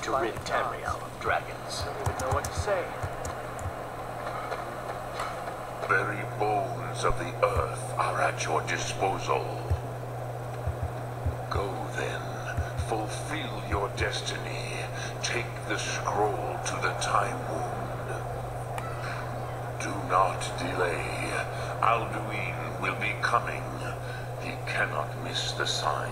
wish to rid Tamriel of dragons. I don't even know what to say. The very bones of the earth are at your disposal. Go then, fulfill your destiny. Take the scroll to the Time Wound. Do not delay. Alduin will be coming. He cannot miss the signs.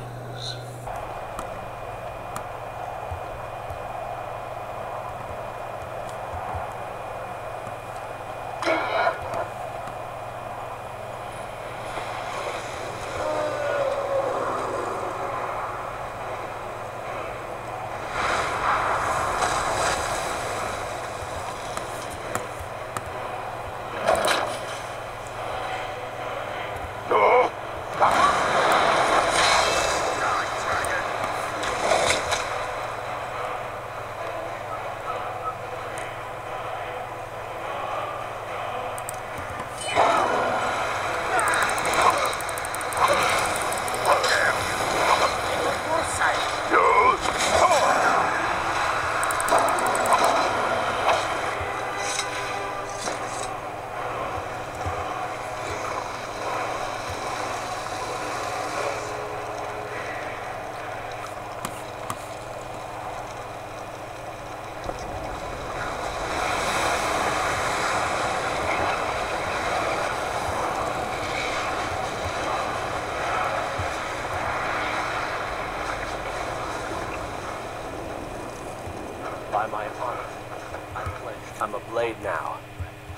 I'm a blade now.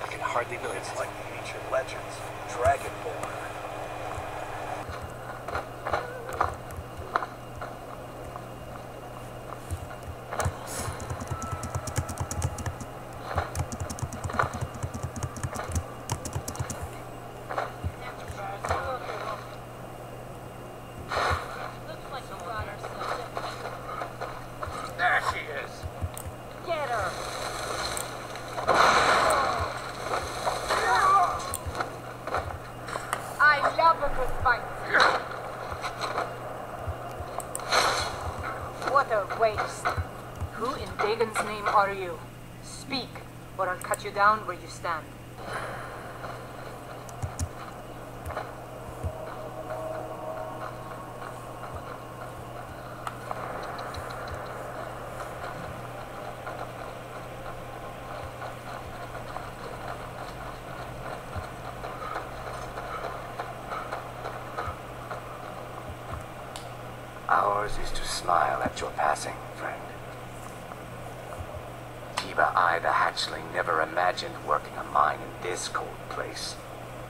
I can hardly believe it's like the ancient legends. Dragonborn. You down where you stand. Ours is to smile at your passing, friend. Tiba I, the hatchling, never imagined working a mine in this cold place.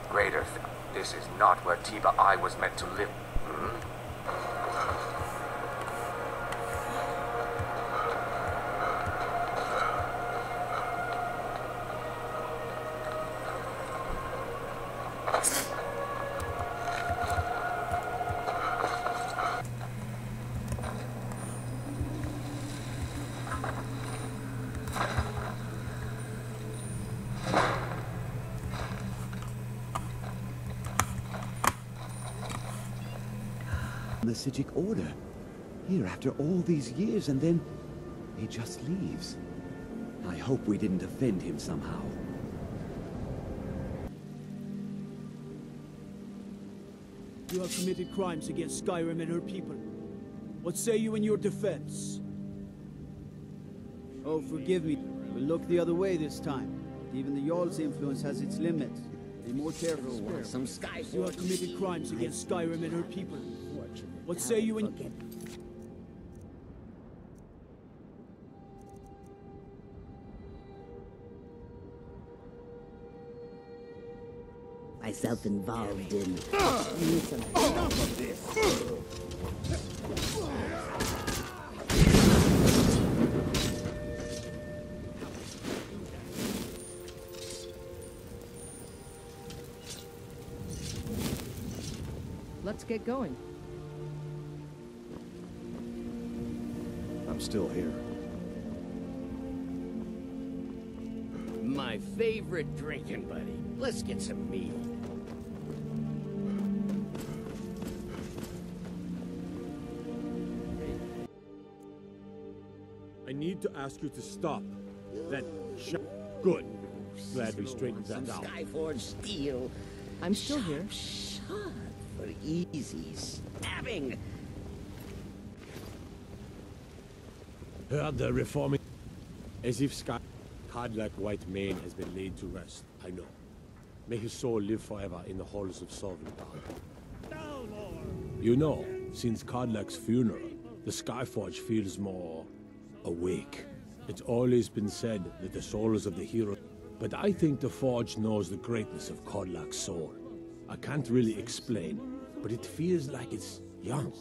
Greater thing. This is not where Tiba I was meant to live. The Psicic Order, here after all these years, and then he just leaves. I hope we didn't offend him somehow. You have committed crimes against Skyrim and her people. What say you in your defense? Oh, forgive me. We'll look the other way this time. Even the Jarl's influence has its limits. Be more careful. You have committed crimes against Skyrim and her people. What say you in... myself involved in... enough of this! Let's get going. Still here. My favorite drinking buddy. Let's get some mead. I need need to ask you to stop. Then shut. Good. Glad we straightened that out. Skyforged steel. I'm still here. Shot for easy stabbing. Heard the reforming. As if Codlak White-mane has been laid to rest. I know. May his soul live forever in the halls of Sovngarde. You know, since Codlak's funeral, the Skyforge feels more awake. It's always been said that the souls of the hero, but I think the Forge knows the greatness of Codlak's soul. I can't really explain, but it feels like it's young.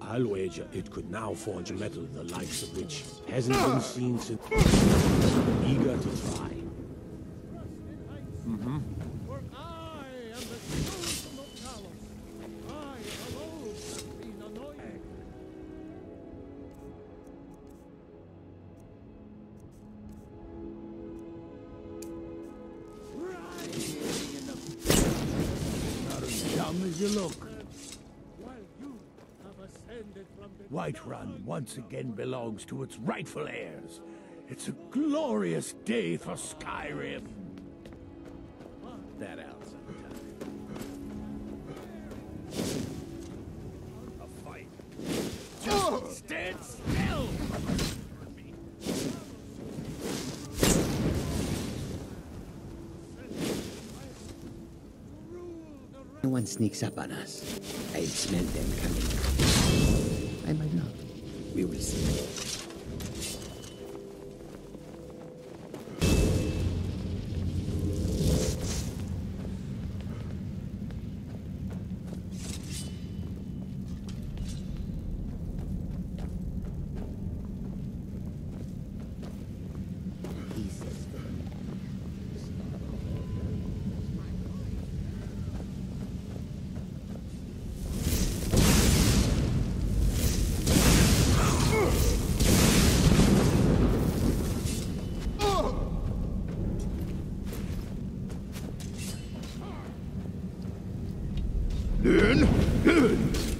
I'll wager it could now forge metal the likes of which hasn't been seen since. Eager to try. Mm-hmm. Whiterun once again belongs to its rightful heirs. It's a glorious day for Skyrim. That out sometime. A fight. Just stand still! No one sneaks up on us. I smell them coming. I might not. We will see. Learn! Learn!